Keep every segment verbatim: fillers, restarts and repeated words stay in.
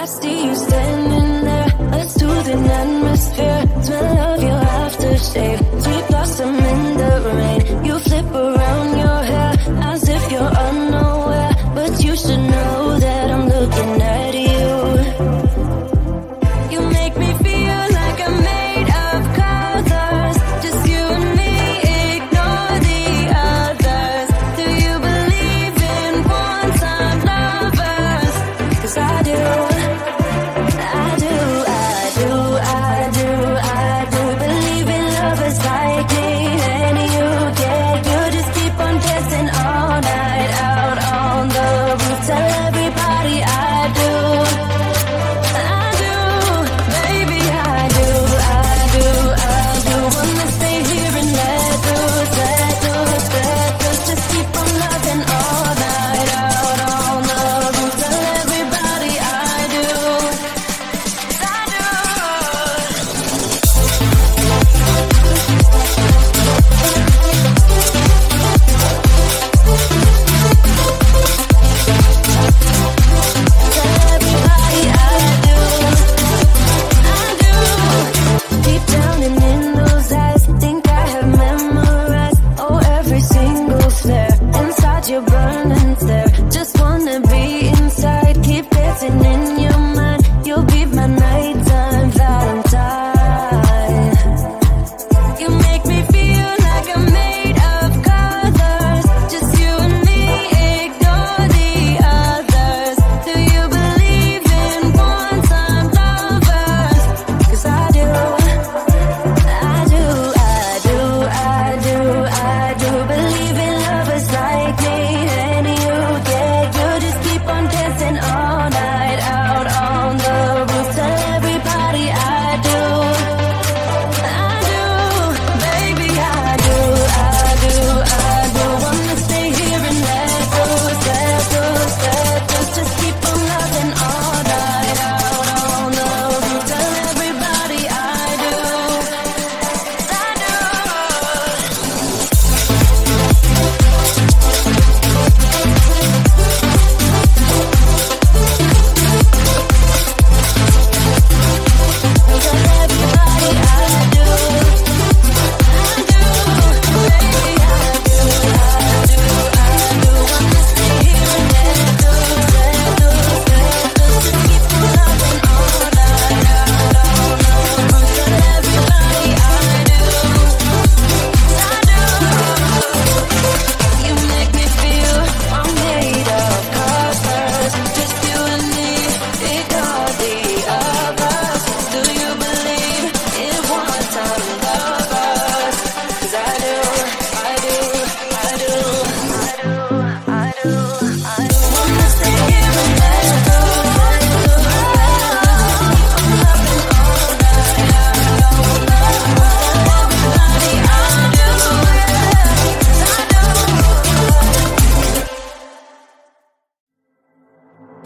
I see you standing there. Let's do the atmosphere. Smell of your aftershave. Sweet blossom in the rain. You flip around your hair as if you're unaware, but you should know that I'm looking at you. You make me feel like I'm made of colors. Just you and me, ignore the others. Do you believe in one-time lovers? 'Cause I do.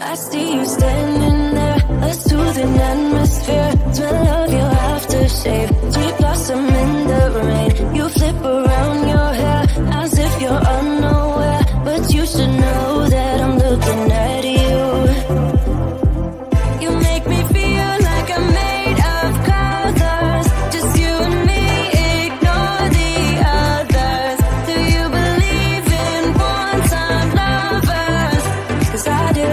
I see you standing there, a soothing atmosphere. Smell of your aftershave, sweet blossom in the rain. You flip around your hair as if you're unaware, but you should know that I'm looking at you. You make me feel like I'm made of colors. Just you and me, ignore the others. Do you believe in one-time lovers? 'Cause I do.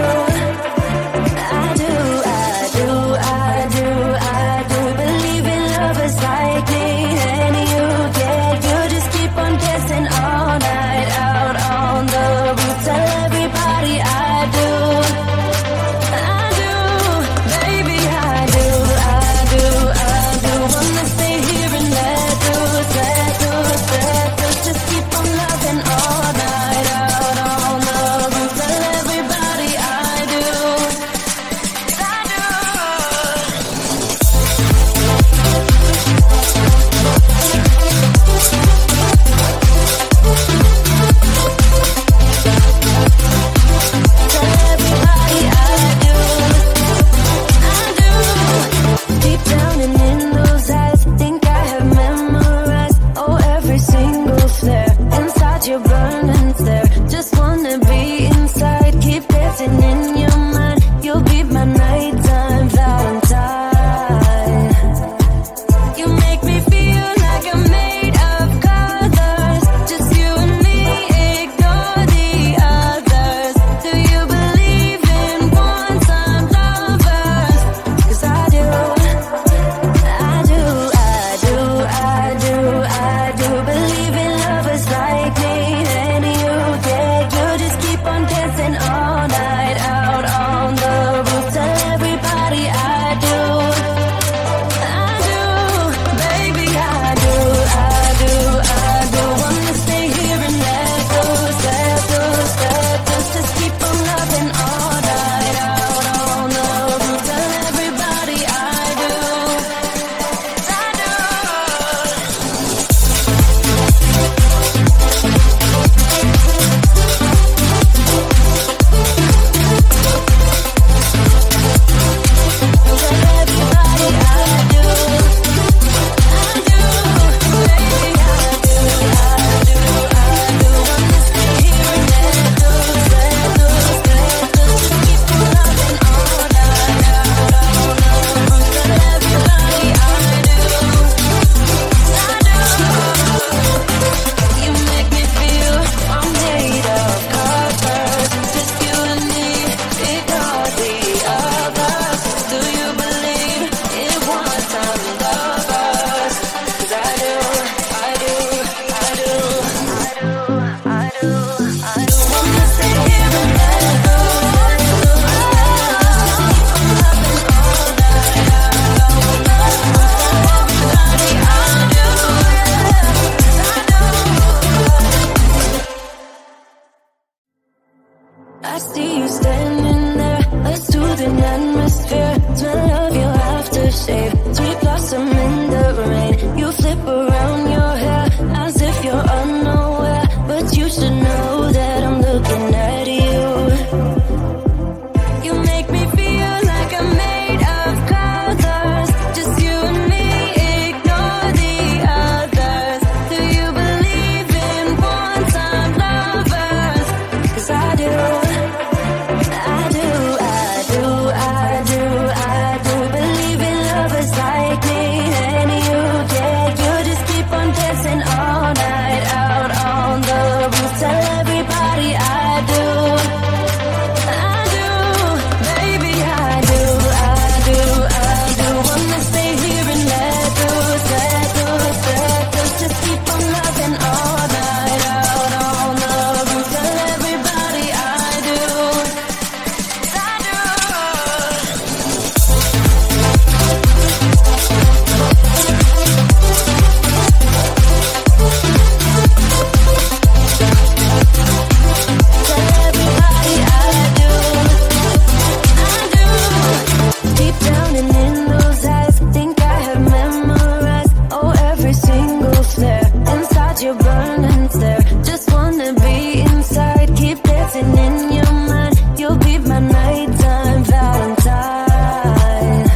flare inside your burning stare. Just wanna be inside, keep dancing in your mind. You'll be my nighttime valentine.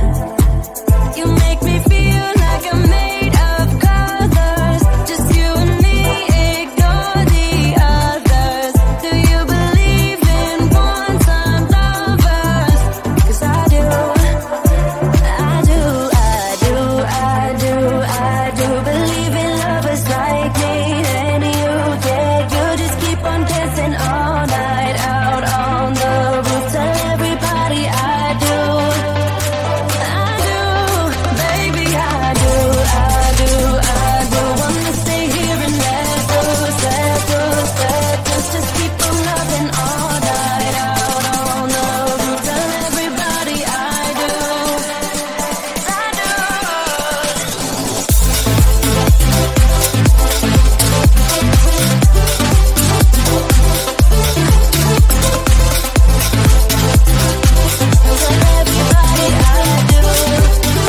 You make me feel like I'm made of colors, just you and me, ignore the others. Do you believe in one-time lovers? Cause I do, I do, I do, I do, I do believe in lovers like me and you. Yeah, you just keep on dancing all night out on the roof. Tell everybody I do, I do, baby, I do, I do, I do. Wanna stay here and let loose, let loose, let loose. Just keep on loving all night out on the roof. Tell everybody I do, I do. You make me feel I'm made of colors, just you and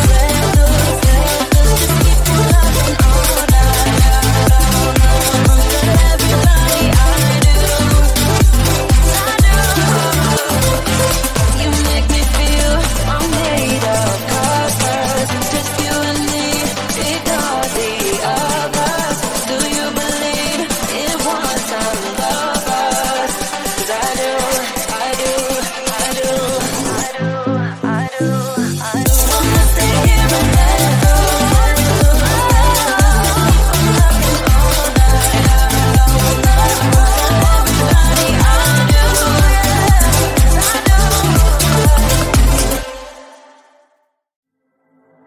me, ignore the others. Do you believe in one-time lovers? Cause I do, I do, I do, I do, I do, I do. Wanna stay here and let go, let go. Loving all night, out all night. Tell everybody I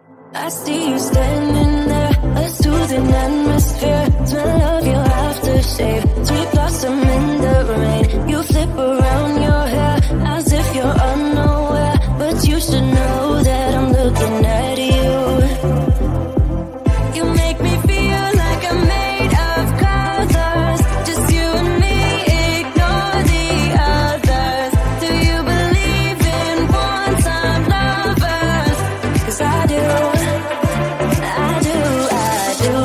do. I see you standing there, a soothing atmosphere. Smell of your aftershave, sweet blossom in the rain. You flip around your hair as if you're unaware, but you should know that I'm looking at you. You make me feel like I'm made of colors, just you and me, ignore the others. Do you believe in one-time lovers? Cause I do, I do, I do,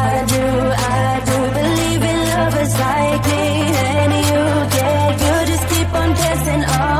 I do, I do believe in lovers like me and you. Yeah, you just keep on dancing all